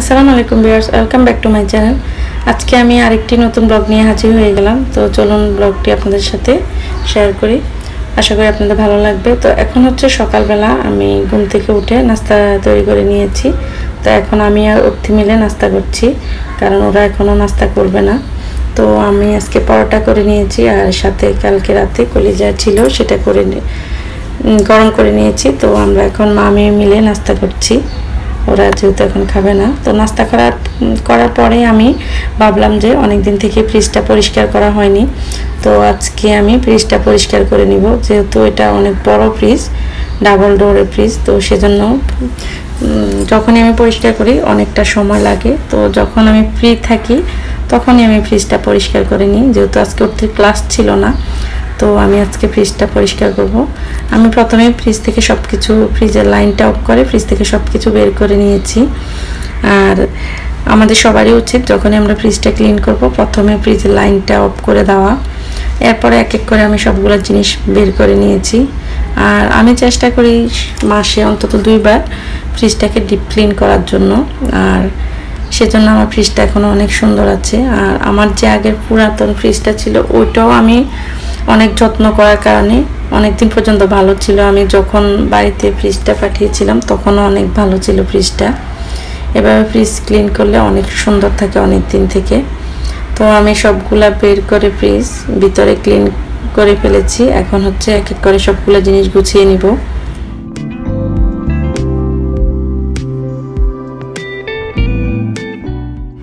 আসসালামু আলাইকুম viewers, welcome back to my channel. আজকে আমি আরেকটি নতুন ব্লগ নিয়ে হাজির হয়ে গেলাম। তো চলুন ব্লগটি আপনাদের সাথে শেয়ার করি, আশা করি আপনাদের ভালো লাগবে। তো এখন হচ্ছে সকালবেলা, আমি ঘুম থেকে উঠে নাস্তা তৈরি করে নিয়েছি। তো এখন আমি আর অর্থি মিলে নাস্তা করছি, কারণ ওরা এখনও নাস্তা করবে না। তো আমি আজকে পরোটা করে নিয়েছি, আর সাথে কালকে রাতে কলিজা ছিল সেটা করে গরম করে নিয়েছি। তো আমরা এখন মা মেয়ে মিলে নাস্তা করছি, ওরা যেহেতু এখন খাবে না। তো নাস্তা করার পরে আমি ভাবলাম যে অনেক দিন থেকে ফ্রিজটা পরিষ্কার করা হয়নি, তো আজকে আমি ফ্রিজটা পরিষ্কার করে নিব। যেহেতু এটা অনেক বড় ফ্রিজ, ডাবল ডোরের ফ্রিজ, তো সেজন্য যখনই আমি পরিষ্কার করি অনেকটা সময় লাগে। তো যখন আমি ফ্রি থাকি তখনই আমি ফ্রিজটা পরিষ্কার করে নিই। যেহেতু আজকে ওর ক্লাস ছিল না, তো আমি আজকে ফ্রিজটা পরিষ্কার করব। আমি প্রথমে ফ্রিজ থেকে সব কিছু, ফ্রিজের লাইনটা অফ করে ফ্রিজ থেকে সব কিছু বের করে নিয়েছি। আর আমাদের সবারই উচিত যখনই আমরা ফ্রিজটা ক্লিন করব প্রথমে ফ্রিজের লাইনটা অফ করে দেওয়া। এরপরে এক এক করে আমি সবগুলো জিনিস বের করে নিয়েছি। আর আমি চেষ্টা করি মাসে অন্তত দুইবার ফ্রিজটাকে ডিপ ক্লিন করার জন্য, আর সেজন্য আমার ফ্রিজটা এখনও অনেক সুন্দর আছে। আর আমার যে আগের পুরাতন ফ্রিজটা ছিল ওইটাও আমি অনেক যত্ন করার কারণে অনেকদিন পর্যন্ত ভালো ছিল। আমি যখন বাড়িতে ফ্রিজটা পাঠিয়েছিলাম তখনও অনেক ভালো ছিল ফ্রিজটা। এভাবে ফ্রিজ ক্লিন করলে অনেক সুন্দর থাকে অনেক দিন থেকে। তো আমি সবগুলা বের করে ফ্রিজ ভিতরে ক্লিন করে ফেলেছি। এখন হচ্ছে এক এক করে সবগুলা জিনিস গুছিয়ে নিব।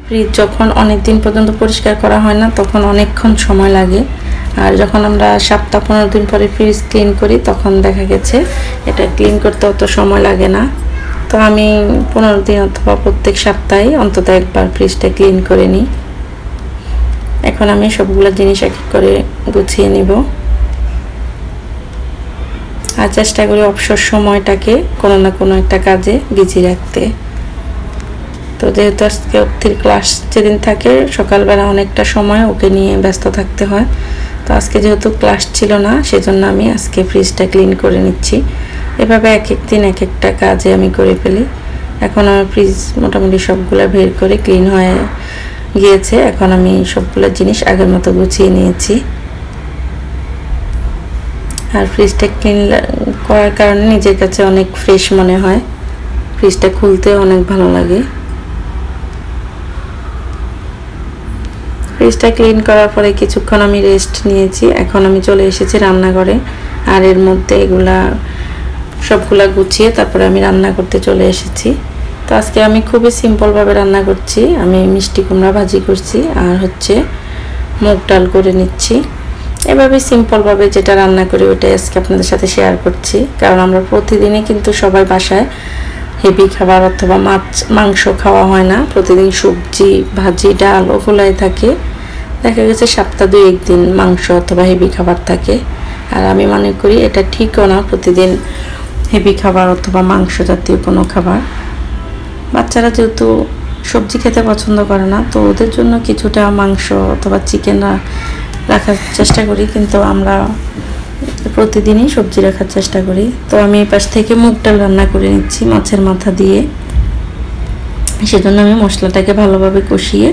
ফ্রিজ যখন অনেক দিন পর্যন্ত পরিষ্কার করা হয় না তখন অনেকক্ষণ সময় লাগে, আর যখন আমরা সপ্তাহ 15 দিন পরে ফ্রিজ ক্লিন করি তখন দেখা গেছে এটা ক্লিন করতে অত সময় লাগে না। তো আমি 15 দিন অথবা প্রত্যেক সপ্তাহে অন্তত একবার ফ্রিজটা ক্লিন করে নিই। এখন আমি সবগুলো জিনিস এক এক করে গুছিয়ে নিব। আর চেষ্টা করি অবসর সময়টাকে কোনো না কোনো একটা কাজে বিজি রাখতে। তো যেহেতু আজকে অর্থির ক্লাস যেদিন থাকে সকালবেলা অনেকটা সময় ওকে নিয়ে ব্যস্ত থাকতে হয়। তো আজকে যেহেতু ক্লাস ছিল না সেজন্য আমি আজকে ফ্রিজটা ক্লিন করে নিচ্ছি। এভাবে এক এক দিন এক একটা কাজে আমি করে ফেলি। এখন আমার ফ্রিজ মোটামুটি সবগুলো বের করে ক্লিন হয়ে গিয়েছে। এখন আমি সবগুলো জিনিস আগের মতো গুছিয়ে নিয়েছি। আর ফ্রিজটা ক্লিন করার কারণে নিজের কাছে অনেক ফ্রেশ মনে হয়, ফ্রিজটা খুলতে অনেক ভালো লাগে। ফ্রিজটা ক্লিন করার পরে কিছুক্ষণ আমি রেস্ট নিয়েছি। এখন আমি চলে এসেছি রান্নাঘরে, আর এর মধ্যে এগুলা সবগুলা গুছিয়ে তারপরে আমি রান্না করতে চলে এসেছি। তো আজকে আমি খুবই সিম্পলভাবে রান্না করছি। আমি মিষ্টি কুমড়া ভাজি করছি, আর হচ্ছে মুগ ডাল করে নিচ্ছি। এভাবে সিম্পলভাবে যেটা রান্না করি ওটাই আজকে আপনাদের সাথে শেয়ার করছি, কারণ আমরা প্রতিদিনই কিন্তু সবাই বাসায় হেভি খাবার অথবা মাছ মাংস খাওয়া হয় না। প্রতিদিন সবজি ভাজি ডাল ওগুলাই থাকে। দেখা গেছে সপ্তাহ 2-1 দিন মাংস অথবা হেভি খাবার থাকে, আর আমি মনে করি এটা ঠিকও না প্রতিদিন হেভি খাবার অথবা মাংস জাতীয় কোনো খাবার। বাচ্চারা যেহেতু সবজি খেতে পছন্দ করে না, তো ওদের জন্য কিছুটা মাংস অথবা চিকেন রাখার চেষ্টা করি, কিন্তু আমরা প্রতিদিনই সবজি রাখার চেষ্টা করি। তো আমি এই পাশ থেকে মুগ ডাল রান্না করে নিচ্ছি মাছের মাথা দিয়ে। সেজন্য আমি মশলাটাকে ভালোভাবে কষিয়ে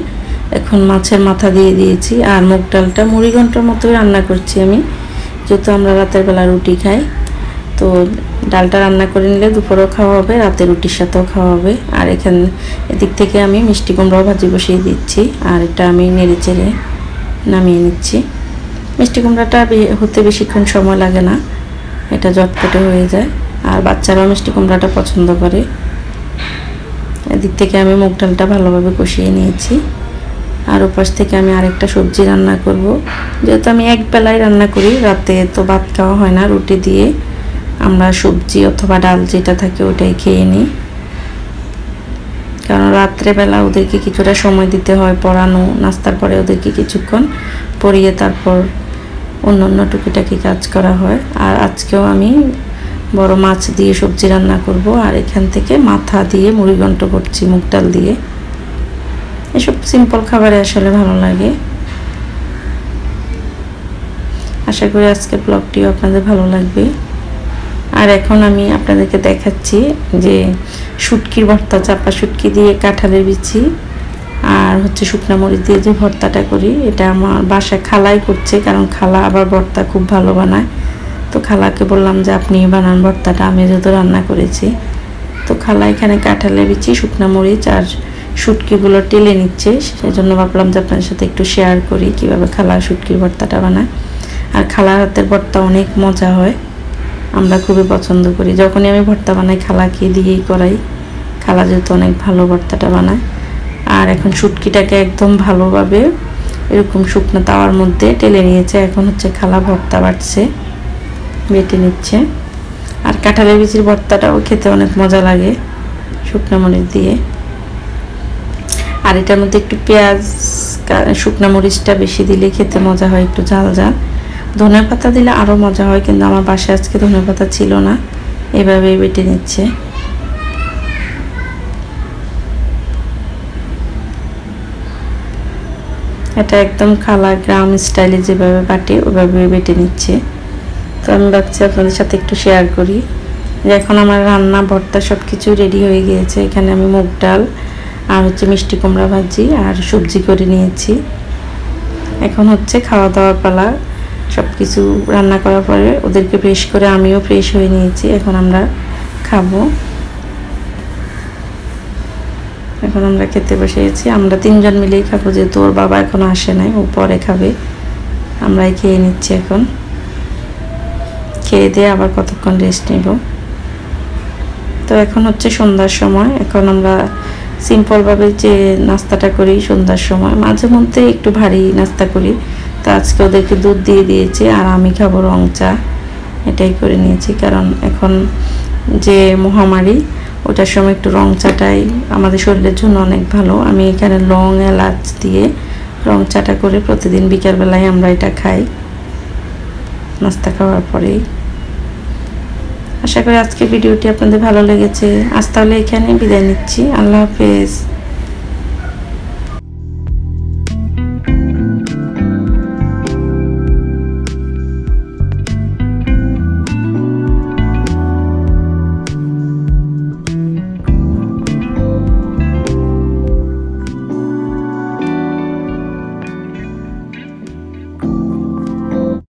এখন মাছের মাথা দিয়ে দিয়েছি। আর মুগ ডালটা মুড়ি ঘন্টার মতোই রান্না করছি আমি, যেহেতু আমরা রাতের বেলা রুটি খাই। তো ডালটা রান্না করে নিলে দুপুরেও খাওয়া হবে, রাতে রুটির সাথেও খাওয়া হবে। আর এদিক থেকে আমি মিষ্টি কুমড়াও ভাজি বসিয়ে দিচ্ছি, আর এটা আমি নেড়ে চেড়ে নামিয়ে নিচ্ছি। মিষ্টি কুমড়াটা হতে বেশিক্ষণ সময় লাগে না, এটা ঝটপটে হয়ে যায়, আর বাচ্চারাও মিষ্টি কুমড়াটা পছন্দ করে। এদিক থেকে আমি মুগ ডালটা ভালোভাবে কষিয়ে নিয়েছি। আর ওপাশ থেকে আমি আরেকটা সবজি রান্না করব। যেহেতু আমি একবেলায় রান্না করি, রাতে তো ভাত খাওয়া হয় না, রুটি দিয়ে আমরা সবজি অথবা ডাল যেটা থাকে ওটাই খেয়ে নিই, কারণ রাত্রেবেলা ওদেরকে কিছুটা সময় দিতে হয়। পড়ানো, নাস্তার পরে ওদেরকে কিছুক্ষণ পড়িয়ে তারপর অন্য টুকিটাকি কাজ করা হয়। আর আজকেও আমি বড় মাছ দিয়ে সবজি রান্না করব, আর এখান থেকে মাথা দিয়ে মুড়ি ঘন্ট করছি মুগ ডাল দিয়ে। এসব সিম্পল খাবারে আসলে ভালো লাগে। আশা করি আজকের ব্লগটিও আপনাদের ভালো লাগবে। আর এখন আমি আপনাদেরকে দেখাচ্ছি যে শুটকির ভর্তা, চাপা শুটকি দিয়ে কাঁঠালের বিচি আর হচ্ছে শুকনো মরিচ দিয়ে যে ভর্তাটা করি, এটা আমার বাসায় খালাই করছে, কারণ খালা আবার ভর্তা খুব ভালো বানায়। তো খালাকে বললাম যে আপনি বানান ভর্তাটা, আমি যেহেতু রান্না করেছি। তো খালা এখানে কাঁঠালের বিচি, শুকনো মরিচ আর শুটকিগুলো টেলে নিচ্ছে, সেজন্য ভাবলাম যে আপনার সাথে একটু শেয়ার করি কিভাবে খালা শুটকির ভর্তাটা বানায়। আর খালার হাতের ভর্তা অনেক মজা হয়, আমরা খুবই পছন্দ করি। যখনই আমি ভর্তা বানাই খালাকে দিয়েই করাই, খালা যেহেতু অনেক ভালো ভর্তাটা বানায়। আর এখন শুটকিটাকে একদম ভালোভাবে এরকম শুকনো তাওয়ার মধ্যে টেলে নিয়েছে, এখন হচ্ছে খালা ভর্তা বাটছে, বেটে নিচ্ছে। আর কাঁঠালের বিচির ভর্তাটাও খেতে অনেক মজা লাগে শুকনো মরিচ দিয়ে। আর এটার মধ্যে একটু পেঁয়াজ, শুকনো মরিচটা বেশি দিলে খেতে মজা হয়, একটু ঝাল ঝাল। ধনে পাতা দিলে আরও মজা হয়, কিন্তু আমার বাসায় আজকে ধনে পাতা ছিল না, এভাবেই বেটে নিচ্ছে। এটা একদম খালা গ্রাম স্টাইলে যেভাবে বাটে ওভাবে বেটে নিচ্ছে। তো আমি ভাবছি আপনাদের সাথে একটু শেয়ার করি। এখন আমার রান্না ভর্তা সব কিছু রেডি হয়ে গিয়েছে। এখানে আমি মুগ ডাল আর হচ্ছে মিষ্টি কুমড়া ভাজি আর সবজি করে নিয়েছি। এখন হচ্ছে খাওয়া দাওয়ার পালা। সব কিছু রান্না করার পরে ওদেরকে ফ্রেশ করে আমিও ফ্রেশ হয়ে নিয়েছি, এখন আমরা খাবো। এখন আমরা খেতে বসেছি, আমরা তিনজন মিলেই খাবো, যেহেতু ওর বাবা এখন আসে নাই, ও পরে খাবে, আমরাই খেয়ে নিচ্ছি। এখন খেয়ে দিয়ে আবার কতক্ষণ রেস্ট নেব। তো এখন হচ্ছে সন্ধ্যার সময়, এখন আমরা সিম্পলভাবে যে নাস্তাটা করি সন্ধ্যার সময়, মাঝে মধ্যে একটু ভারী নাস্তা করি। তো আজকে ওদেরকে দুধ দিয়ে দিয়েছি আর আমি খাবো রং চা, এটাই করে নিয়েছি, কারণ এখন যে মহামারী ওটার সময় একটু রং চাটাই আমাদের শরীরের জন্য অনেক ভালো। আমি এখানে লং এলাচ দিয়ে রং চাটা করে প্রতিদিন বিকালবেলায় আমরা এটা খাই নাস্তা খাওয়ার পরেই। আশা করি আজকে ভিডিওটি আপনাদের ভালো লেগেছে। আজ তাহলে এখানে বিদায় নিচ্ছি, আল্লাহ হাফেজ।